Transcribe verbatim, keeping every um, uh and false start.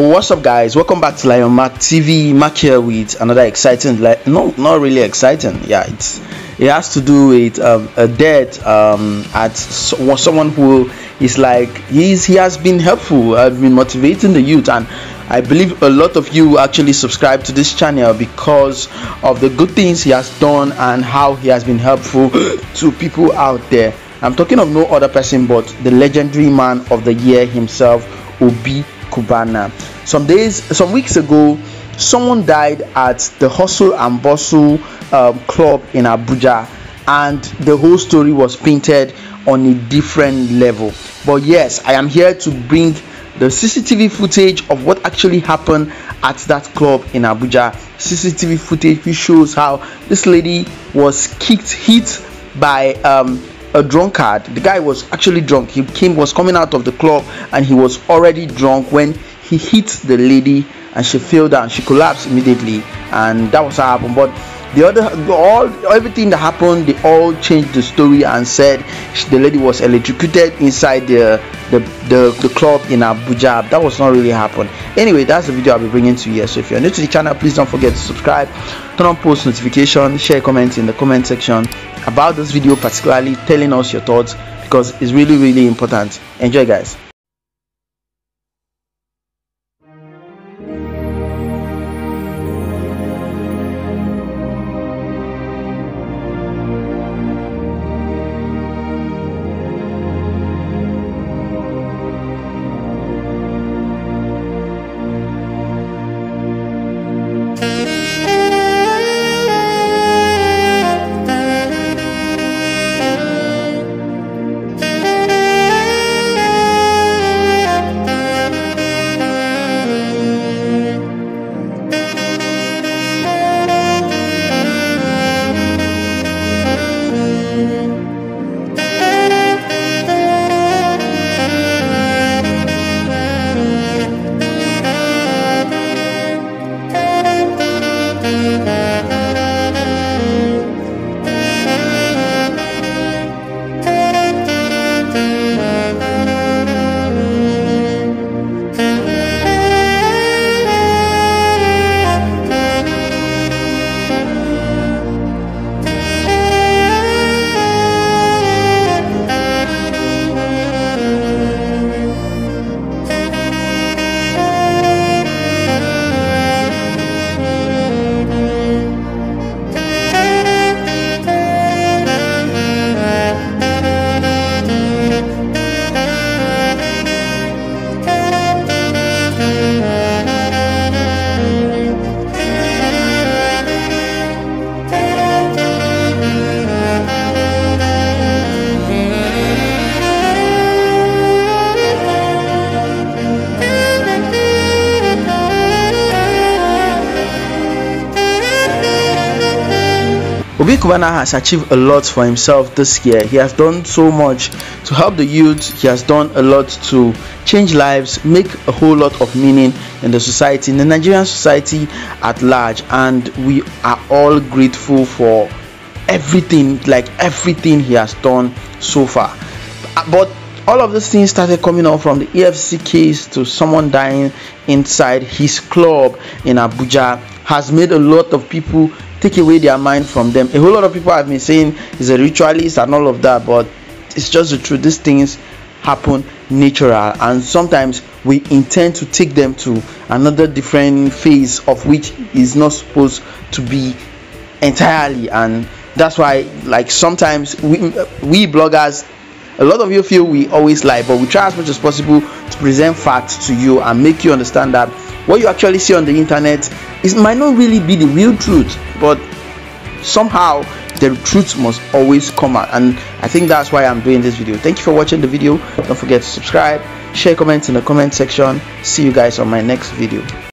Oh, what's up guys, welcome back to Lion Mac T V. Mac here with another exciting, like no not really exciting, yeah, it's it has to do with um, a death um at so, someone who is like he's he has been helpful. I've been motivating the youth, and I believe a lot of you actually subscribe to this channel because of the good things he has done and how he has been helpful to people out there. I'm talking of no other person but the legendary man of the year himself, Obi Cubana. Some days, some weeks ago, someone died at the Hustle and Bustle um, club in Abuja, and the whole story was painted on a different level. But yes, I am here to bring the C C T V footage of what actually happened at that club in Abuja. C C T V footage which shows how this lady was kicked, hit by um, a drunkard. The guy was actually drunk. He came was coming out of the club and he was already drunk when he hit the lady, and she fell down. She collapsed immediately, and that was how it happened. But the other, all everything that happened, they all changed the story and said the lady was electrocuted inside the the, the the club in Abuja. That was not really happened. Anyway, that's the video I'll be bringing to you. So if you're new to the channel, please don't forget to subscribe, turn on post notification, share comments in the comment section about this video, particularly telling us your thoughts, because it's really really important. Enjoy guys. Obi Cubana has achieved a lot for himself this year. He has done so much to help the youth. He has done a lot to change lives, make a whole lot of meaning in the society, in the Nigerian society at large, and we are all grateful for everything, like everything he has done so far. But all of these things started coming up from the E F C case to someone dying inside his club in Abuja has made a lot of people take away their mind from them. A whole lot of people have been saying he's a ritualist and all of that, but it's just the truth. These things happen natural, and sometimes we intend to take them to another different phase of which is not supposed to be entirely. And that's why, like, sometimes we we bloggers, a lot of you feel we always lie, but we try as much as possible to present facts to you and make you understand that what you actually see on the internet is might not really be the real truth, but somehow the truth must always come out. And I think that's why I'm doing this video. Thank you for watching the video. Don't forget to subscribe, share comments in the comment section. See you guys on my next video.